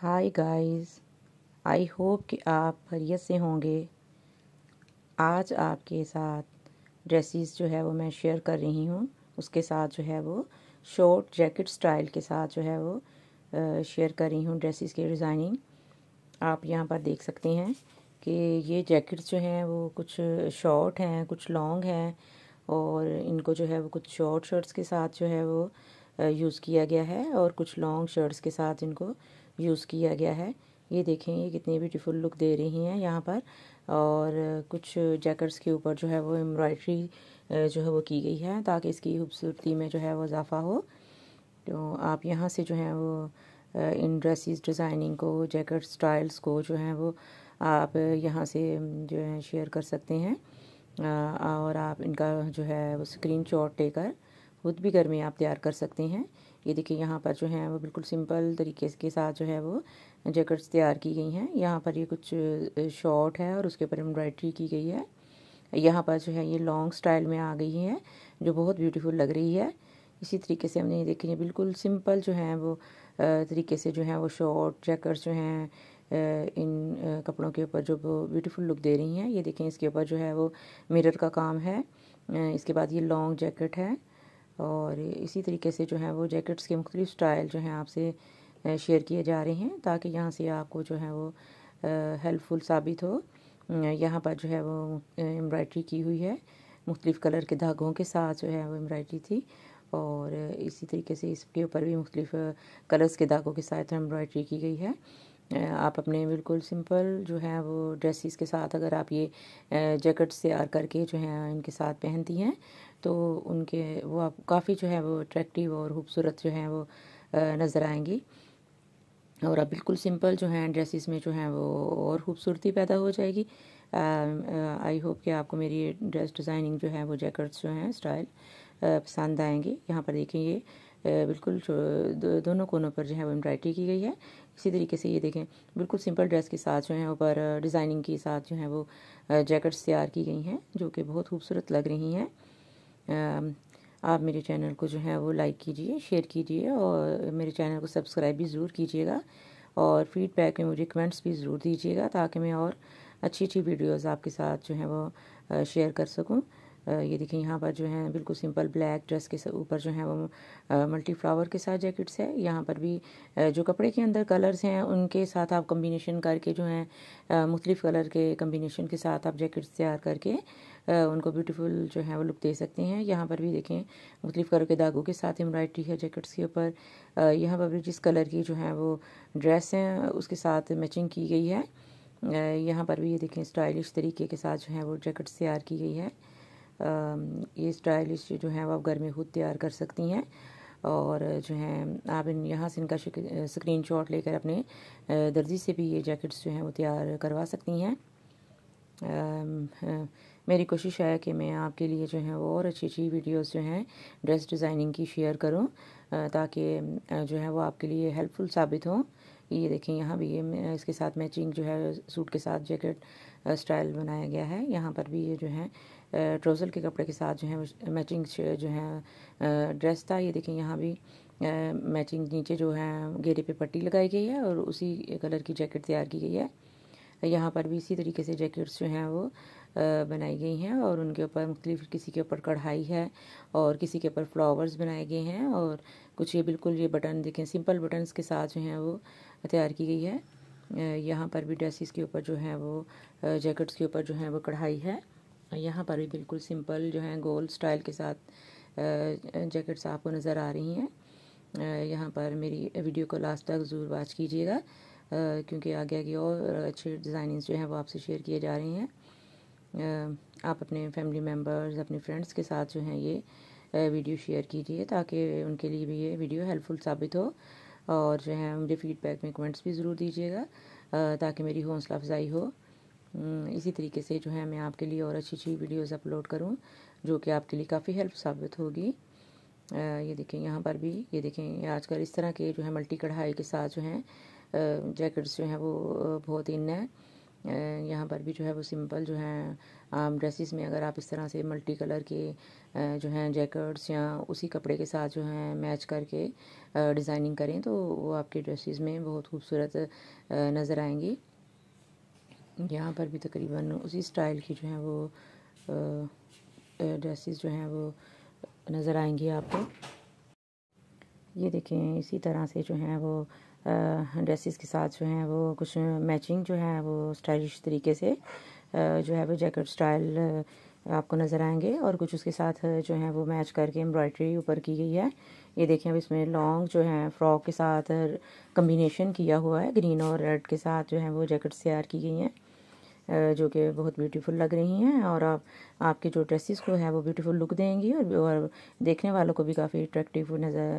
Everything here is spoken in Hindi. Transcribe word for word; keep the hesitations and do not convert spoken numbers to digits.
हाय गाइस, आई होप कि आप खैरियत से होंगे। आज आपके साथ ड्रेसेस जो है वो मैं शेयर कर रही हूँ, उसके साथ जो है वो शॉर्ट जैकेट स्टाइल के साथ जो है वो शेयर कर रही हूँ ड्रेसेस की डिज़ाइनिंग। आप यहाँ पर देख सकते हैं कि ये जैकेट्स जो हैं वो कुछ शॉर्ट हैं, कुछ लॉन्ग हैं, और इनको जो है वो कुछ शॉर्ट शर्ट्स के साथ जो है वो यूज़ किया गया है और कुछ लॉन्ग शर्ट्स के साथ इनको यूज़ किया गया है। ये देखें, ये कितनी ब्यूटीफुल लुक दे रही हैं यहाँ पर। और कुछ जैकेट्स के ऊपर जो है वो एम्ब्रॉयडरी जो है वो की गई है ताकि इसकी खूबसूरती में जो है वो इजाफा हो। तो आप यहाँ से जो है वो इन ड्रेसेस डिज़ाइनिंग को, जैकेट स्टाइल्स को जो है वो आप यहाँ से जो है शेयर कर सकते हैं, और आप इनका जो है वो स्क्रीनशॉट लेकर खुद भी घर में आप तैयार कर सकते हैं। ये देखिए यहाँ पर जो है वो बिल्कुल सिंपल तरीके के साथ जो है वो जैकेट्स तैयार की गई हैं। यहाँ पर ये कुछ शॉर्ट है और उसके ऊपर एम्ब्रॉयडरी की गई है। यहाँ पर जो है ये लॉन्ग स्टाइल में आ गई है जो बहुत ब्यूटीफुल लग रही है। इसी तरीके से हमने ये देखिए बिल्कुल सिंपल जो है वो तरीके से जो है वो शॉर्ट जैकेट्स जो हैं इन कपड़ों के ऊपर जो ब्यूटीफुल लुक दे रही हैं। ये देखें, इसके ऊपर जो है वो मिरर का काम है। इसके बाद ये लॉन्ग जैकेट है, और इसी तरीके से जो है वो जैकेट्स के मुख्तलिफ स्टाइल जो हैं आपसे शेयर किए जा रहे हैं ताकि यहाँ से आपको जो है वो हेल्पफुल साबित हो। यहाँ पर जो है वो एम्ब्रॉयडरी की हुई है, मुख्तलिफ कलर के धागों के साथ जो है वो एम्ब्रॉयडरी थी, और इसी तरीके से इसके ऊपर भी मुख्तलिफ कलर्स के धागों के साथ एम्ब्रॉयडरी की गई है। आप अपने बिल्कुल सिंपल जो है वो ड्रेसेस के साथ अगर आप ये जैकेट्स तैयार करके जो है इनके साथ पहनती हैं तो उनके वो आप काफ़ी जो है वो अट्रैक्टिव और ख़ूबसूरत जो है वो नज़र आएंगी, और आप बिल्कुल सिंपल जो है ड्रेसेस में जो है वो और ख़ूबसूरती पैदा हो जाएगी। आई होप कि आपको मेरी ड्रेस डिज़ाइनिंग जो है वो जैकेट्स जो हैं स्टाइल पसंद आएंगे। यहाँ पर देखें, ये बिल्कुल दो, दोनों कोनों पर जो है वो एम्ब्रॉयडरी की गई है। इसी तरीके से ये देखें बिल्कुल सिंपल ड्रेस के साथ जो है ऊपर डिज़ाइनिंग के साथ जो है वो जैकेट्स तैयार की गई हैं जो कि बहुत खूबसूरत लग रही हैं। आप मेरे चैनल को जो है वो लाइक कीजिए, शेयर कीजिए, और मेरे चैनल को सब्सक्राइब भी ज़रूर कीजिएगा, और फीडबैक में मुझे कमेंट्स भी ज़रूर दीजिएगा ताकि मैं और अच्छी अच्छी वीडियोज़ आपके साथ जो है वो शेयर कर सकूँ। ये देखिए यहाँ पर जो है बिल्कुल सिंपल ब्लैक ड्रेस के ऊपर जो है वो मल्टी फ्लावर के साथ जैकेट्स है। यहाँ पर भी जो कपड़े के अंदर कलर्स हैं उनके साथ आप कम्बिनेशन करके जो है मुख्तलिफ कलर के कम्बिनेशन के साथ आप जैकेट्स तैयार करके उनको ब्यूटीफुल जो है वो लुक दे सकते हैं। यहाँ पर भी देखें मुख्तलिफ कलर के दागों के साथ एम्ब्रॉयडरी है जैकेट्स के ऊपर। यहाँ पर भी जिस कलर की जो है वो ड्रेस है उसके साथ मैचिंग की गई है। यहाँ पर भी ये देखें स्टाइलिश तरीके के साथ जो है वो जैकेट्स तैयार की गई है। ये स्टाइलिश जो है वो आप घर में खुद तैयार कर सकती हैं, और जो है आप इन यहाँ से इनका स्क्रीनशॉट लेकर अपने दर्जी से भी ये जैकेट्स जो हैं वो तैयार करवा सकती हैं। मेरी कोशिश है कि मैं आपके लिए जो है वो और अच्छी अच्छी वीडियोस जो हैं ड्रेस डिज़ाइनिंग की शेयर करूं ताकि जो है वो आपके लिए हेल्पफुल साबित हों। ये देखें यहाँ भी ये इसके साथ मैचिंग जो है सूट के साथ जैकेट स्टाइल बनाया गया है। यहाँ पर भी ये जो है ट्रोज़र के कपड़े के साथ जो है मैचिंग जो है ड्रेस था। ये देखें यहाँ भी मैचिंग नीचे जो है घेरे पे पट्टी लगाई गई है और उसी कलर की जैकेट तैयार की गई है। यहाँ पर भी इसी तरीके से जैकेट्स जो हैं वो बनाई गई हैं, और उनके ऊपर मुख्तलिफ किसी के ऊपर कढ़ाई है और किसी के ऊपर फ्लावर्स बनाए गए हैं, और कुछ ये बिल्कुल ये बटन देखें सिंपल बटन्स के साथ जो हैं वो तैयार की गई है। यहाँ पर भी ड्रेसेस के ऊपर जो है वो जैकेट्स के ऊपर जो है वो कढ़ाई है। यहाँ पर भी बिल्कुल सिंपल जो है गोल स्टाइल के साथ जैकेट्स आपको नज़र आ रही हैं। यहाँ पर मेरी वीडियो को लास्ट तक ज़रूर वॉच कीजिएगा क्योंकि आगे आगे और अच्छे डिज़ाइनिंग्स जो हैं वो आपसे शेयर किए जा रहे हैं। आप अपने फैमिली मेम्बर्स, अपने फ्रेंड्स के साथ जो हैं ये वीडियो शेयर कीजिए ताकि उनके लिए भी ये वीडियो हेल्पफुल साबित हो, और जो है मुझे फ़ीडबैक में कमेंट्स भी ज़रूर दीजिएगा ताकि मेरी हौसला अफजाई हो। इसी तरीके से जो है मैं आपके लिए और अच्छी अच्छी वीडियोस अपलोड करूं जो कि आपके लिए काफ़ी हेल्प साबित होगी। ये देखें यहाँ पर भी ये देखें आजकल इस तरह के जो है मल्टी कढ़ाई के साथ जो है जैकेट्स जो हैं वो बहुत इन है, यहाँ पर भी जो है वो सिंपल जो है ड्रेसेस में अगर आप इस तरह से मल्टी कलर के जो हैं जैकेट्स या उसी कपड़े के साथ जो है मैच करके डिज़ाइनिंग करें तो वो आपके ड्रेसेस में बहुत खूबसूरत नज़र आएंगी। यहाँ पर भी तकरीबन उसी स्टाइल की जो है वो ड्रेसेस जो हैं वो नज़र आएंगी आपको। ये देखें इसी तरह से जो है वो ड्रेसेस के साथ जो है वो कुछ मैचिंग जो है वो स्टाइलिश तरीके से जो है वो जैकेट स्टाइल आपको नज़र आएंगे और कुछ उसके साथ जो है वो मैच करके एम्ब्रॉयडरी ऊपर की गई है। ये देखें अब इसमें लॉन्ग जो है फ्रॉक के साथ कम्बिनेशन किया हुआ है, ग्रीन और रेड के साथ जो है वो जैकेट्स तैयार की गई हैं जो कि बहुत ब्यूटीफुल लग रही हैं और आप आपके जो ड्रेसेस को है वो ब्यूटीफुल लुक देंगी और, और देखने वालों को भी काफ़ी अट्रैक्टिव नज़र